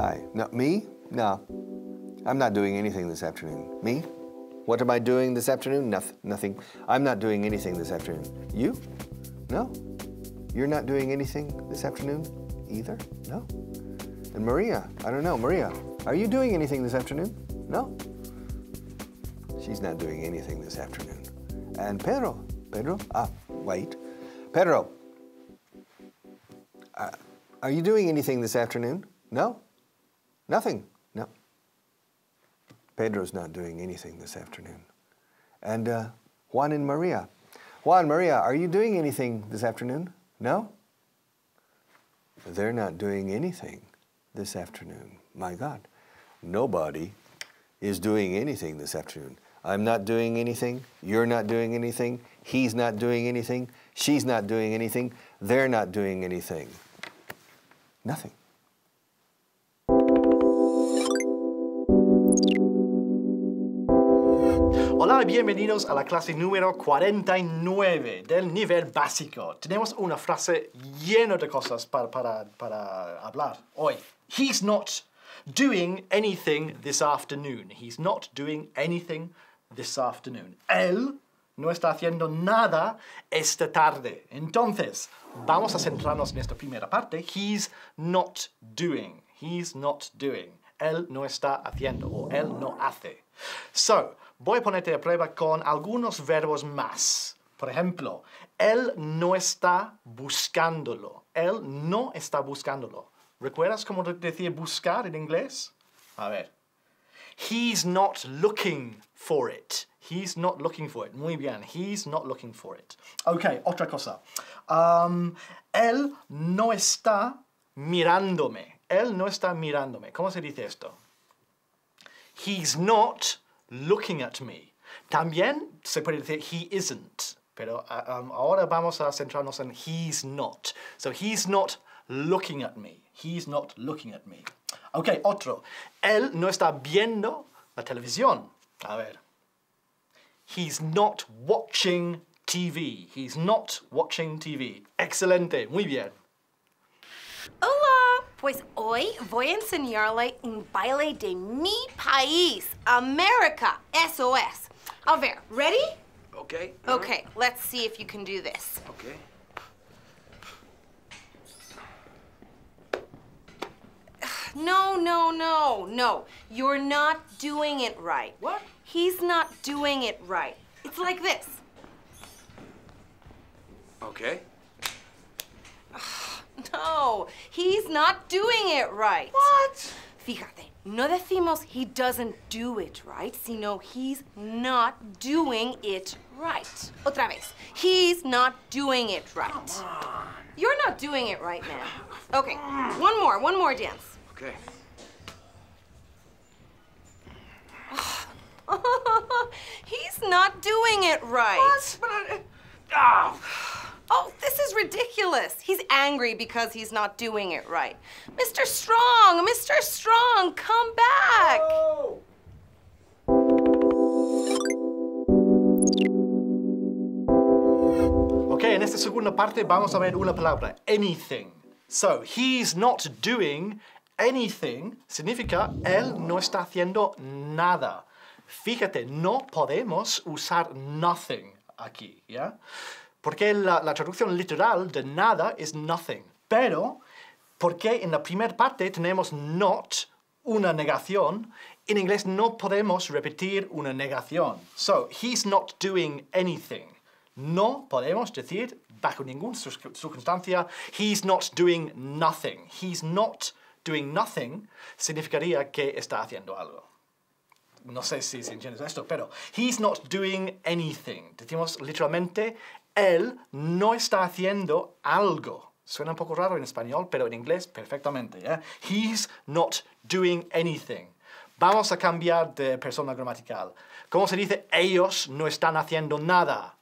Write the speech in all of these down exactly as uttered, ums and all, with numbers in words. Hi. No, me? No. I'm not doing anything this afternoon. Me? What am I doing this afternoon? Nothing. Nothing. I'm not doing anything this afternoon. You? No. You're not doing anything this afternoon either? No. And Maria? I don't know. Maria, are you doing anything this afternoon? No. She's not doing anything this afternoon. And Pedro? Pedro? Ah, wait. Pedro, uh, are you doing anything this afternoon? No. Nothing. No. Pedro's not doing anything this afternoon. And uh, Juan and Maria. Juan, Maria, are you doing anything this afternoon? No. They're not doing anything this afternoon. My God. Nobody is doing anything this afternoon. I'm not doing anything. You're not doing anything. He's not doing anything. She's not doing anything. They're not doing anything. Nothing. Hola y bienvenidos a la clase número cuarenta y nueve del nivel básico. Tenemos una frase llena de cosas para, para, para hablar hoy. He's not doing anything this afternoon. He's not doing anything this afternoon. Él no está haciendo nada esta tarde. Entonces, vamos a centrarnos en esta primera parte. He's not doing. He's not doing. Él no está haciendo o él no hace. So, voy a ponerte a prueba con algunos verbos más. Por ejemplo, él no está buscándolo. Él no está buscándolo. ¿Recuerdas cómo decía buscar en inglés? A ver. He's not looking for it. He's not looking for it. Muy bien. He's not looking for it. Ok, otra cosa. Um, él no está mirándome. Él no está mirándome. ¿Cómo se dice esto? He's not looking at me. También se puede decir he isn't. Pero um, ahora vamos a centrarnos en he's not. So he's not looking at me. He's not looking at me. Ok, otro. Él no está viendo la televisión. A ver. He's not watching T V. He's not watching T V. Excelente. Muy bien. Hola. Pues hoy voy a enseñarle un baile de mi país, América. Eso es. A ver. Ready? Okay. Okay. Let's see if you can do this. Okay. No, no, no, no. You're not doing it right. What? He's not doing it right. It's like this. Okay. No, he's not doing it right. What? Fíjate, no decimos he doesn't do it right, sino he's not doing it right. Otra vez. He's not doing it right. Come on. You're not doing it right, man. Okay, one more, one more dance. Okay. He's not doing it right. What? But I, oh. oh, this is ridiculous. He's angry because he's not doing it right. Mister Strong, Mister Strong, come back. Oh. Okay, en esta segunda parte vamos a ver una palabra, anything. So, he's not doing anything significa él no está haciendo nada. Fíjate, no podemos usar nothing aquí, ¿ya? Porque la, la traducción literal de nada es nothing. Pero, porque en la primera parte tenemos not, una negación, en inglés no podemos repetir una negación. So, he's not doing anything. No podemos decir, bajo ninguna circunstancia, he's not doing nothing. He's not doing nothing significaría que está haciendo algo. No sé si se entiende esto, pero he's not doing anything. Decimos literalmente, él no está haciendo algo. Suena un poco raro en español, pero en inglés perfectamente. ¿eh? He's not doing anything. Vamos a cambiar de persona gramatical. ¿Cómo se dice? Ellos no están haciendo nada.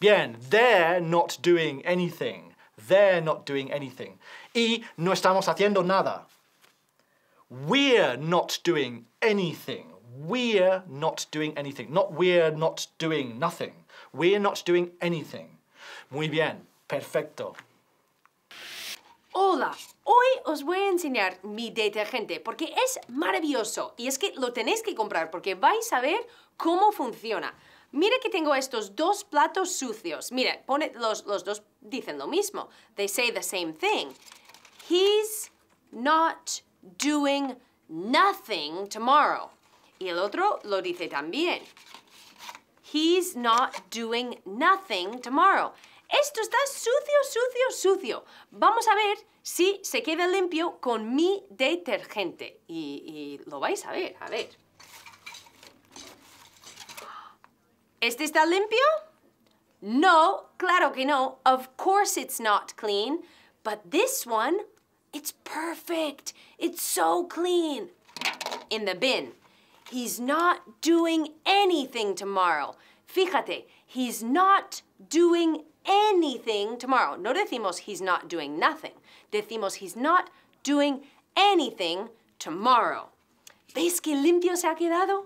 Bien, they're not doing anything. They're not doing anything. Y no estamos haciendo nada. We're not doing anything. We're not doing anything. Not we're not doing nothing. We're not doing anything. Muy bien. Perfecto. Hola, hoy os voy a enseñar mi detergente porque es maravilloso y es que lo tenéis que comprar porque vais a ver cómo funciona. Mira que tengo estos dos platos sucios. Mira, pone, los, los dos dicen lo mismo. They say the same thing. He's not doing nothing tomorrow. Y el otro lo dice también. He's not doing nothing tomorrow. Esto está sucio, sucio, sucio. Vamos a ver si se queda limpio con mi detergente. Y, y lo vais a ver, a ver. ¿Este está limpio? No, claro que no. Of course it's not clean. But this one, it's perfect. It's so clean. In the bin. He's not doing anything tomorrow. Fíjate, he's not doing anything tomorrow. No decimos he's not doing nothing. Decimos he's not doing anything tomorrow. ¿Veis qué limpio se ha quedado?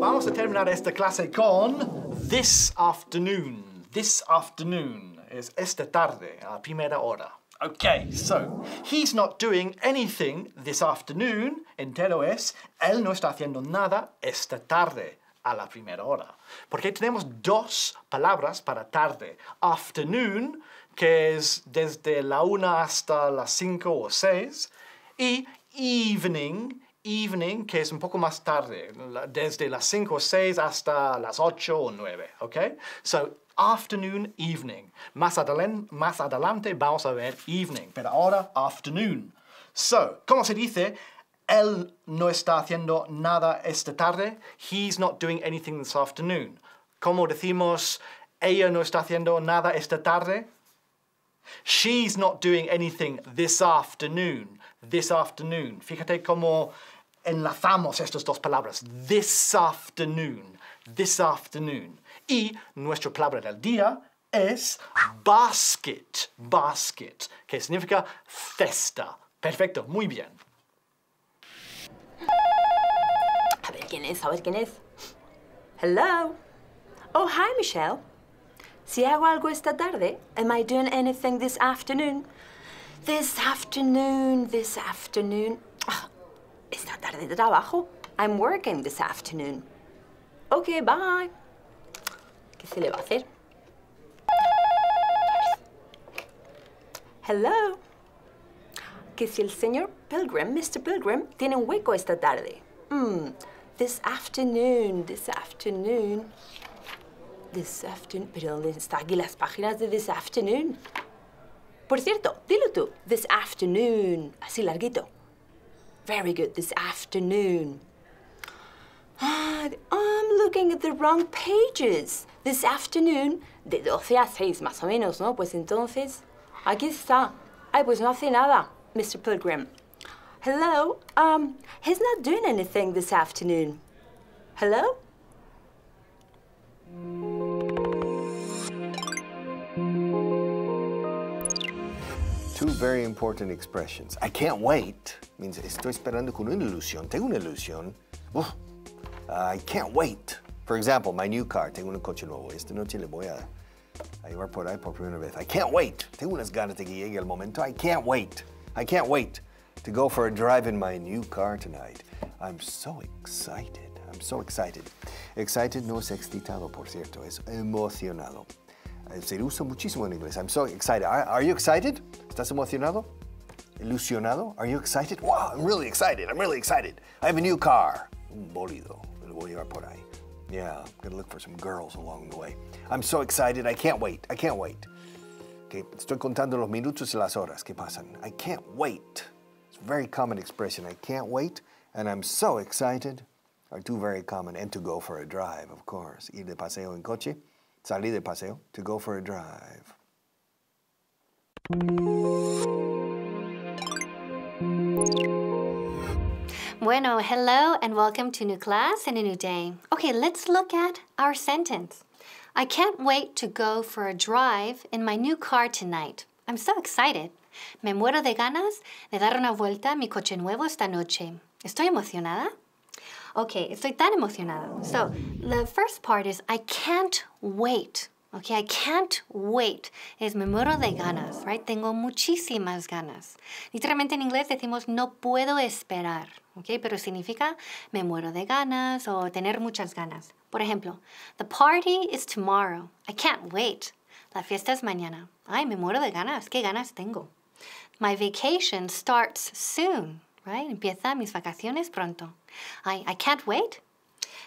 Vamos a terminar esta clase con this afternoon. This afternoon es esta tarde, a la primera hora. Okay, so, he's not doing anything this afternoon, entero es, él no está haciendo nada esta tarde, a la primera hora. Porque tenemos dos palabras para tarde. Afternoon, que es desde la una hasta las cinco o seis, y evening, evening, que es un poco más tarde, desde las cinco o seis hasta las ocho o nueve, okay? So, afternoon, evening. Más adelante, más adelante vamos a ver evening, pero ahora afternoon. So, ¿cómo se dice? Él no está haciendo nada esta tarde. He's not doing anything this afternoon. ¿Cómo decimos ella no está haciendo nada esta tarde? She's not doing anything this afternoon. This afternoon. Fíjate cómo enlazamos estas dos palabras. This afternoon. This afternoon. Y nuestra palabra del día es basket, basket, que significa cesta. Perfecto, muy bien. A ver quién es, a ver quién es. Hello. Oh, hi, Michelle. Si hago algo esta tarde, am I doing anything this afternoon? This afternoon, this afternoon. Oh, esta tarde de trabajo. I'm working this afternoon. Okay, bye. ¿Qué se le va a hacer? Hello. Que si el señor Pilgrim, mister Pilgrim, tiene un hueco esta tarde. Mm, this afternoon, this afternoon. This afternoon. ¿Pero dónde están aquí las páginas de this afternoon? Por cierto, dilo tú. This afternoon. Así larguito. Very good. This afternoon. Ah, I'm looking at the wrong pages. This afternoon, de doce a seis más o menos, ¿no? Pues entonces, aquí está. Ay, pues no hace nada, mister Pilgrim. Hello, um, he's not doing anything this afternoon. Hello? Two very important expressions. I can't wait means estoy esperando con una ilusión. Tengo una ilusión. Oh. Uh, I can't wait. For example, my new car. Tengo un coche nuevo. Esta noche le voy a, a llevar por ahí por primera vez. I can't wait. Tengo unas ganas de que llegue el momento. I can't wait. I can't wait to go for a drive in my new car tonight. I'm so excited. I'm so excited. Excited no es excitado, por cierto. Es emocionado. Se usa muchísimo en inglés. I'm so excited. Are, are you excited? ¿Estás emocionado? Ilusionado? Are you excited? Wow, I'm really excited. I'm really excited. I have a new car. Un bolido. Yeah, I'm gonna look for some girls along the way. I'm so excited, I can't wait, I can't wait. Okay, estoy contando los minutos y las horas que pasan. I can't wait. It's a very common expression, I can't wait, and I'm so excited are two very common, and to go for a drive, of course. Ir de paseo en coche, salir de paseo, to go for a drive. Bueno, hello and welcome to new class and a new day. Okay, let's look at our sentence. I can't wait to go for a drive in my new car tonight. I'm so excited. Me muero de ganas de dar una vuelta a mi coche nuevo esta noche. Estoy emocionada. Okay, estoy tan emocionado. So the first part is I can't wait. Okay, I can't wait. Es me muero de ganas, right? Tengo muchísimas ganas. Literalmente en inglés decimos no puedo esperar, okay? Pero significa me muero de ganas o tener muchas ganas. Por ejemplo, the party is tomorrow. I can't wait. La fiesta es mañana. Ay, me muero de ganas. ¿Qué ganas tengo? My vacation starts soon, right? Empieza mis vacaciones pronto. Ay, I can't wait.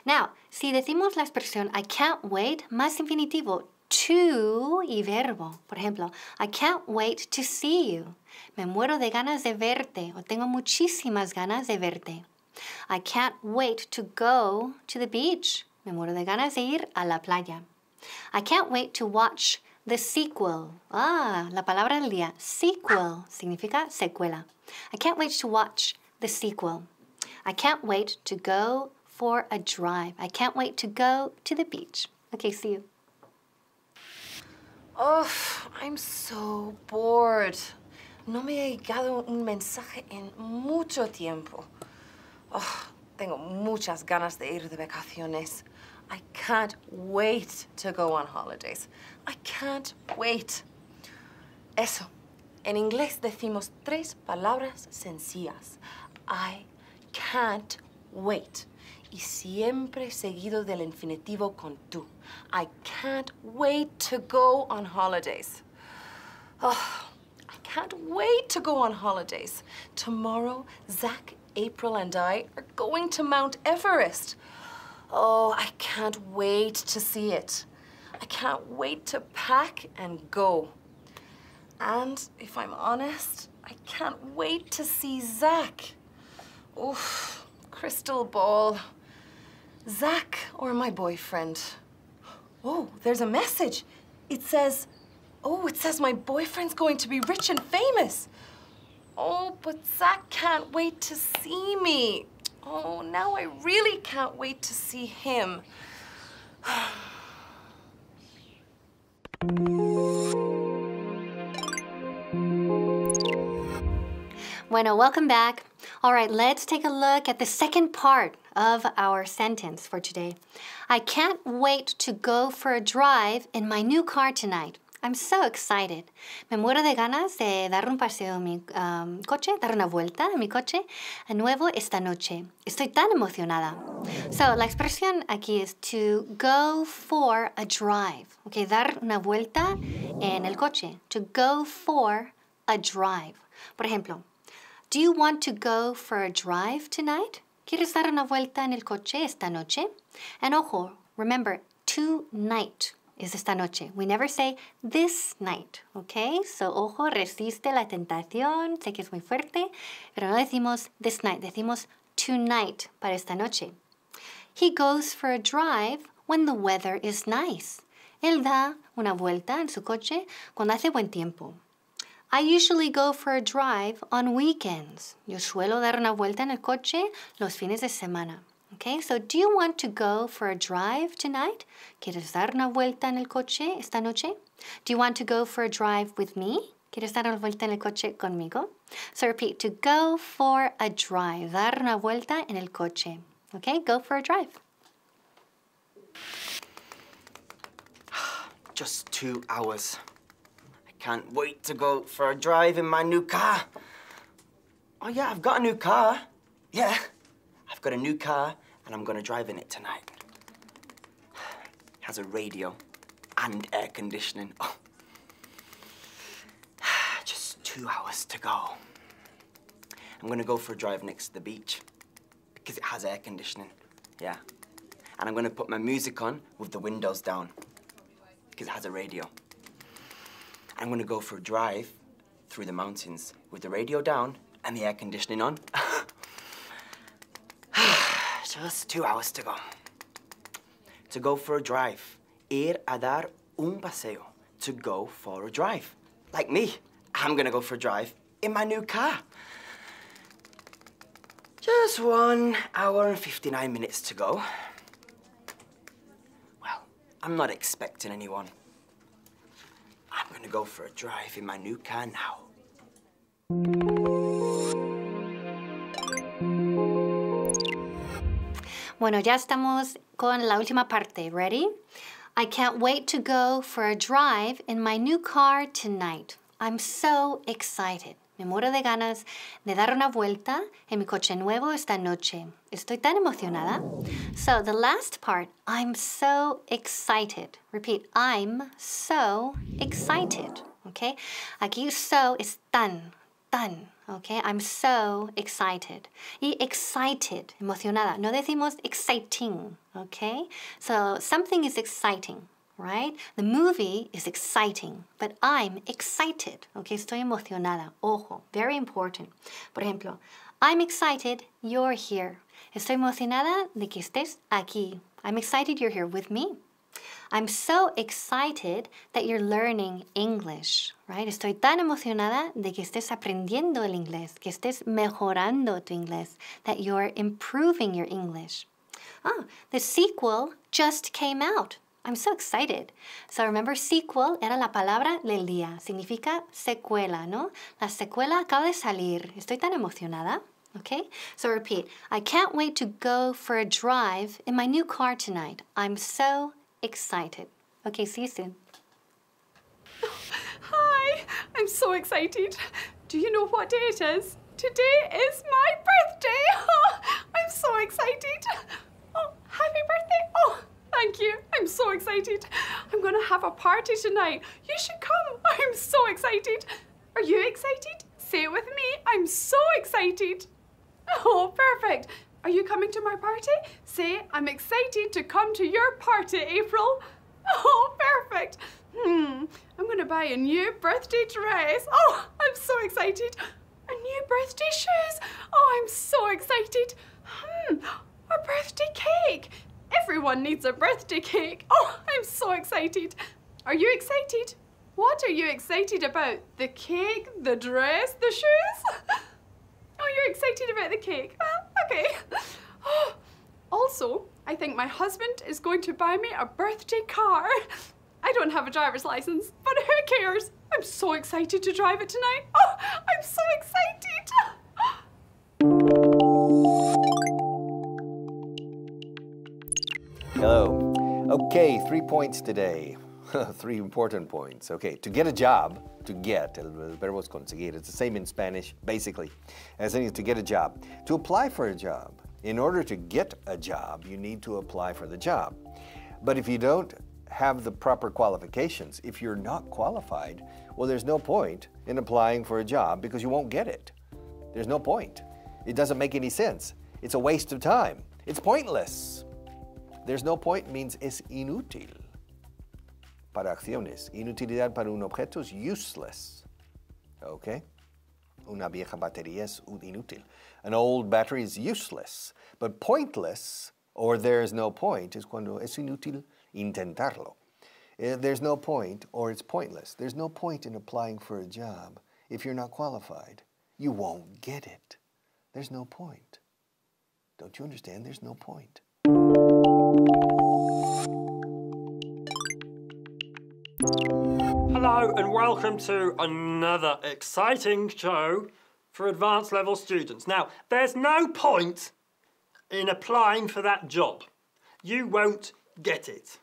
Now, si decimos la expresión I can't wait más infinitivo, to y verbo. Por ejemplo, I can't wait to see you. Me muero de ganas de verte o tengo muchísimas ganas de verte. I can't wait to go to the beach. Me muero de ganas de ir a la playa. I can't wait to watch the sequel. Ah, la palabra del día. Sequel significa secuela. I can't wait to watch the sequel. I can't wait to go for a drive. I can't wait to go to the beach. Okay, see you. Oh, I'm so bored. No me ha llegado un mensaje en mucho tiempo. Oh, tengo muchas ganas de ir de vacaciones. I can't wait to go on holidays. I can't wait. Eso. En inglés decimos tres palabras sencillas. I can't wait. Y siempre seguido del infinitivo con tú. I can't wait to go on holidays. Oh, I can't wait to go on holidays. Tomorrow, Zach, April, and I are going to Mount Everest. Oh, I can't wait to see it. I can't wait to pack and go. And if I'm honest, I can't wait to see Zach. Oof, crystal ball. Zach or my boyfriend. Oh, there's a message. It says, oh, it says my boyfriend's going to be rich and famous. Oh, but Zach can't wait to see me. Oh, now I really can't wait to see him. Bueno, welcome back. All right, let's take a look at the second part of our sentence for today. I can't wait to go for a drive in my new car tonight. I'm so excited. Me muero de ganas de dar un paseo en mi um, coche, dar una vuelta en mi coche de nuevo esta noche. Estoy tan emocionada. So, la expresión aquí es to go for a drive. Okay, dar una vuelta en el coche. To go for a drive. Por ejemplo, do you want to go for a drive tonight? ¿Quieres dar una vuelta en el coche esta noche? And ojo, remember, tonight is esta noche. We never say this night, okay? So, ojo, resiste la tentación. Sé que es muy fuerte, pero no decimos this night. Decimos tonight para esta noche. He goes for a drive when the weather is nice. Él da una vuelta en su coche cuando hace buen tiempo. I usually go for a drive on weekends. Yo suelo dar una vuelta en el coche los fines de semana. Okay, so do you want to go for a drive tonight? ¿Quieres dar una vuelta en el coche esta noche? Do you want to go for a drive with me? ¿Quieres dar una vuelta en el coche conmigo? So repeat, to go for a drive. Dar una vuelta en el coche. Okay, go for a drive. Just two hours. Can't wait to go for a drive in my new car. Oh yeah, I've got a new car. Yeah, I've got a new car and I'm gonna drive in it tonight. It has a radio and air conditioning. Oh. Just two hours to go. I'm gonna go for a drive next to the beach because it has air conditioning, yeah. And I'm gonna put my music on with the windows down because it has a radio. I'm gonna go for a drive through the mountains with the radio down and the air conditioning on. Just two hours to go. To go for a drive. Ir a dar un paseo. To go for a drive. Like me, I'm gonna go for a drive in my new car. Just one hour and fifty-nine minutes to go. Well, I'm not expecting anyone. I'm gonna go for a drive in my new car now. Bueno, ya estamos con la última parte. Ready? I can't wait to go for a drive in my new car tonight. I'm so excited. Me muero de ganas de dar una vuelta en mi coche nuevo esta noche. Estoy tan emocionada. So the last part, I'm so excited. Repeat, I'm so excited. Okay? Aquí so es tan, tan. Okay? I'm so excited. Y excited, emocionada. No decimos exciting. Okay? So something is exciting. Right? The movie is exciting, but I'm excited. Okay, estoy emocionada. Ojo, very important. Por ejemplo, I'm excited you're here. Estoy emocionada de que estés aquí. I'm excited you're here with me. I'm so excited that you're learning English. Right? Estoy tan emocionada de que estés aprendiendo el inglés, que estés mejorando tu inglés, that you're improving your English. Ah, the sequel just came out. I'm so excited. So remember, sequel era la palabra del día. Significa secuela, ¿no? La secuela acaba de salir. Estoy tan emocionada. Okay? So repeat. I can't wait to go for a drive in my new car tonight. I'm so excited. Okay, see you soon. Hi. I'm so excited. Do you know what day it is? Today is my birthday. Oh, I'm so excited. Oh, happy birthday. Oh. Thank you. I'm so excited. I'm going to have a party tonight. You should come. I'm so excited. Are you excited? Say it with me. I'm so excited. Oh, perfect. Are you coming to my party? Say, I'm excited to come to your party, April. Oh, perfect. Hmm. I'm going to buy a new birthday dress. Oh, I'm so excited. A new birthday shoes. Oh, I'm so excited. Hmm. A birthday cake. Everyone needs a birthday cake. Oh, I'm so excited. Are you excited? What are you excited about? The cake, the dress, the shoes? Oh, you're excited about the cake. Well, okay. Oh, also, I think my husband is going to buy me a birthday car. I don't have a driver's license, but who cares? I'm so excited to drive it tonight. Oh, I'm so excited. Hello. Okay, three points today. Three important points. Okay, to get a job, to get, el verbo es conseguir. It's the same in Spanish, basically, as in to get a job. To apply for a job. In order to get a job, you need to apply for the job. But if you don't have the proper qualifications, if you're not qualified, well, there's no point in applying for a job because you won't get it. There's no point. It doesn't make any sense. It's a waste of time. It's pointless. There's no point means es inútil. Para acciones. Inutilidad para un objeto es useless. Okay? Una vieja batería es inútil. An old battery is useless. But pointless, or there's no point, is cuando es inútil intentarlo. There's no point, or it's pointless. There's no point in applying for a job. If you're not qualified, you won't get it. There's no point. Don't you understand? There's no point. Hello and welcome to another exciting show for advanced level students. Now, there's no point in applying for that job. You won't get it.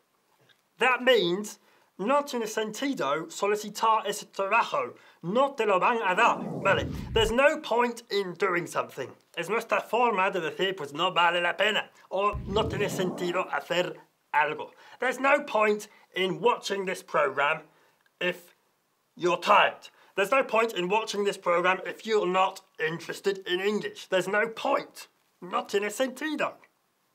That means no tienes sentido solicitar ese trabajo. No te lo van a dar. Vale. There's no point in doing something. Es nuestra forma de decir, pues no vale la pena. O no tiene sentido hacer algo. There's no point in watching this program if you're tired. There's no point in watching this program if you're not interested in English. There's no point. No tiene sentido.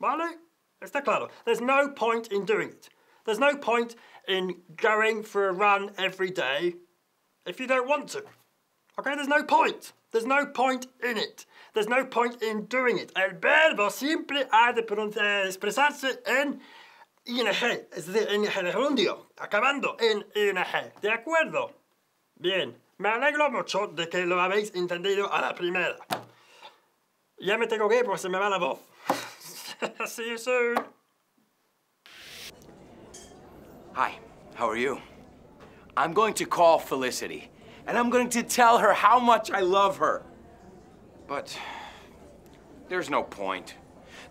Vale? Está claro. There's no point in doing it. There's no point in going for a run every day if you don't want to. Okay, there's no point. There's no point in it. There's no point in doing it. El verbo simple ha de expresarse en ing, es decir, en gerundio, acabando en ing. ¿De acuerdo? Bien, me alegro mucho de que lo habéis entendido a la primera. Ya me tengo que ir porque se me va la voz. See you soon. Hi, how are you? I'm going to call Felicity, and I'm going to tell her how much I love her. But there's no point.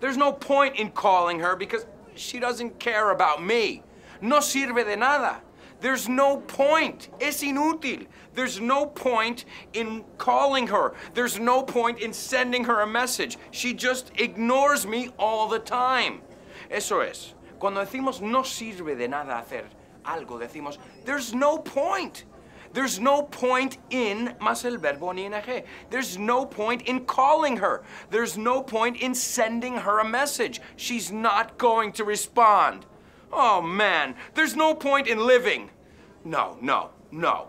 There's no point in calling her because she doesn't care about me. No sirve de nada. There's no point. Es inútil. There's no point in calling her. There's no point in sending her a message. She just ignores me all the time. Eso es. Cuando decimos no sirve de nada hacer algo, decimos there's no point. There's no point in más el verbo ni en ing. There's no point in calling her. There's no point in sending her a message. She's not going to respond. Oh man, there's no point in living. No, no, no.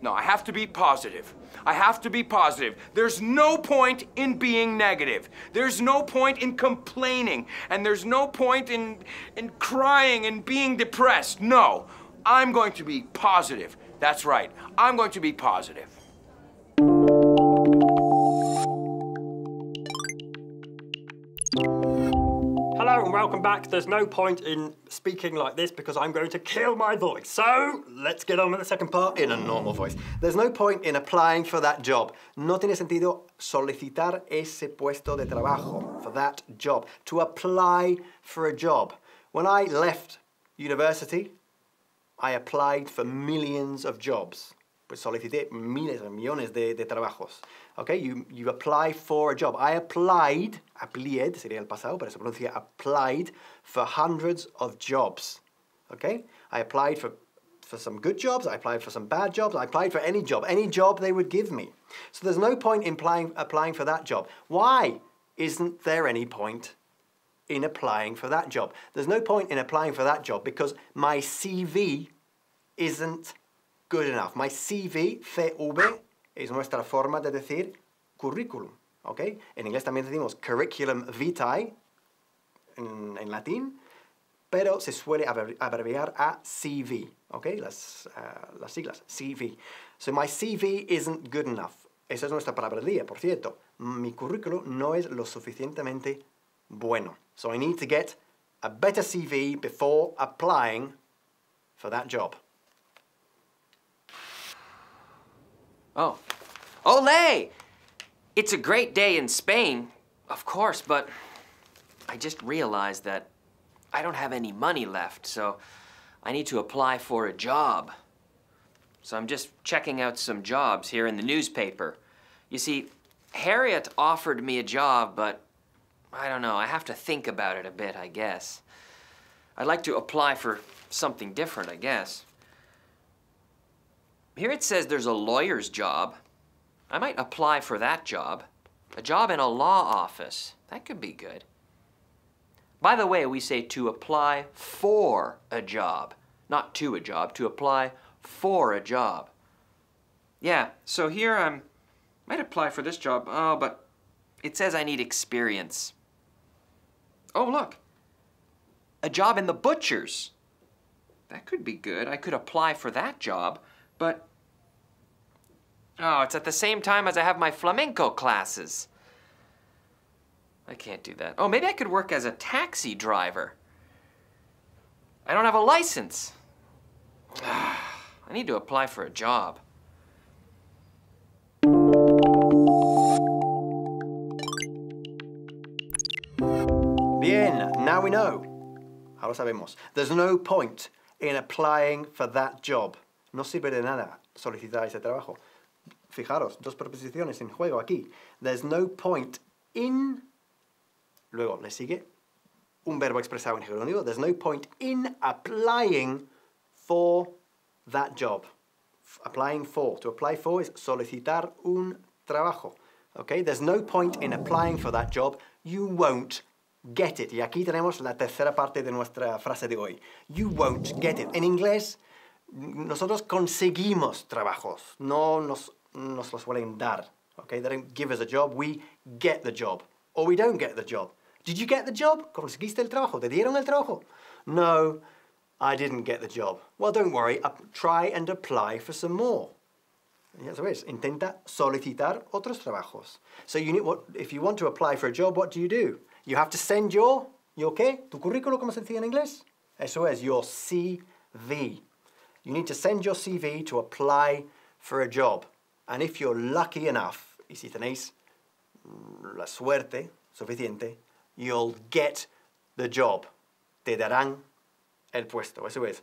No, I have to be positive. I have to be positive. There's no point in being negative. There's no point in complaining. And there's no point in, in crying and being depressed. No, I'm going to be positive. That's right. I'm going to be positive. Hello and welcome back. There's no point in speaking like this because I'm going to kill my voice. So let's get on with the second part in a normal voice. There's no point in applying for that job. No tiene sentido solicitar ese puesto de trabajo, for that job. To apply for a job. When I left university, I applied for millions of jobs. Pues solicité miles, millones de, de trabajos. Okay, you, you apply for a job. I applied, aplied, sería el pasado, pero se pronuncia applied, for hundreds of jobs. Okay, I applied for, for some good jobs, I applied for some bad jobs, I applied for any job, any job they would give me. So there's no point in applying, applying for that job. Why isn't there any point in applying for that job? There's no point in applying for that job because my C V isn't good enough. My C V, C V, es nuestra forma de decir currículum, ¿ok? En inglés también decimos curriculum vitae, en, en latín, pero se suele abreviar a C V, ¿ok? Las, uh, las siglas, C V. So my C V isn't good enough. Esa es nuestra palabra del día, por cierto. Mi currículum no es lo suficientemente bueno. So I need to get a better C V before applying for that job. Oh. Olé! It's a great day in Spain, of course, but I just realized that I don't have any money left, so I need to apply for a job. So I'm just checking out some jobs here in the newspaper. You see, Harriet offered me a job, but I don't know. I have to think about it a bit, I guess. I'd like to apply for something different, I guess. Here it says there's a lawyer's job. I might apply for that job. A job in a law office. That could be good. By the way, we say to apply for a job. Not to a job, to apply for a job. Yeah, so here I might apply for this job. Oh, but it says I need experience. Oh, look, a job in the butcher's. That could be good. I could apply for that job, but oh, it's at the same time as I have my flamenco classes. I can't do that. Oh, maybe I could work as a taxi driver. I don't have a license. I need to apply for a job. Bien, now we know. Ahora sabemos. There's no point in applying for that job. No sirve de nada solicitar ese trabajo. Fijaros, dos preposiciones en juego aquí. There's no point in... Luego le sigue un verbo expresado en gerónimo. There's no point in applying for that job. F applying for. To apply for is solicitar un trabajo. Okay? There's no point in applying for that job. You won't get it. Y aquí tenemos la tercera parte de nuestra frase de hoy. You won't get it. En inglés, nosotros conseguimos trabajos. No nos, nos los suelen dar. Okay? They don't give us a job. We get the job. Or we don't get the job. Did you get the job? ¿Conseguiste el trabajo? ¿Te dieron el trabajo? No, I didn't get the job. Well, don't worry. Up, try and apply for some more. Yes, it is. Intenta solicitar otros trabajos. So you need, what, if you want to apply for a job, what do you do? You have to send your, your qué? Tu currículo, ¿cómo se dice en inglés? Eso es, your C V. You need to send your C V to apply for a job. And if you're lucky enough, y si tenéis la suerte suficiente, you'll get the job. Te darán el puesto. Eso es.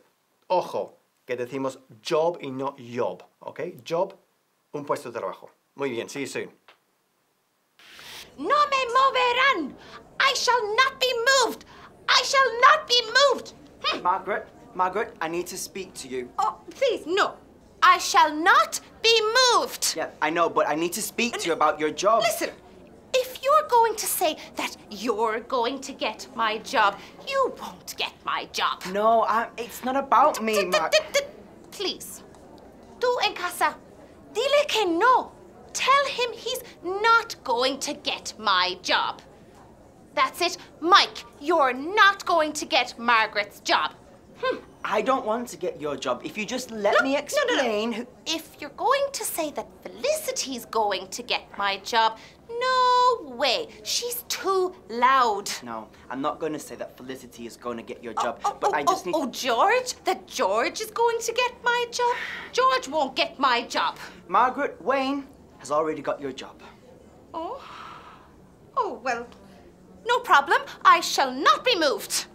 Ojo, que decimos job y no job. ¿Ok? Job, un puesto de trabajo. Muy bien, see you soon. No me moverán. I shall not be moved. I shall not be moved. Hm. Margaret, Margaret, I need to speak to you. Oh, please, no. I shall not be moved. Yeah, I know, but I need to speak to you about your job. Listen, if you're going to say that you're going to get my job, you won't get my job. No, I'm, it's not about me, Mark. Please, tú en casa, dile que no. Tell him he's not going to get my job. That's it, Mike, you're not going to get Margaret's job. Hmm. I don't want to get your job. If you just let Look, me explain... No, no, no. If you're going to say that Felicity's going to get my job, no way. She's too loud. No, I'm not going to say that Felicity is going to get your job, oh, oh, but oh, I just oh, need... Oh, George? That George is going to get my job? George won't get my job. Margaret Wayne has already got your job. Oh. Oh, well, no problem. I shall not be moved.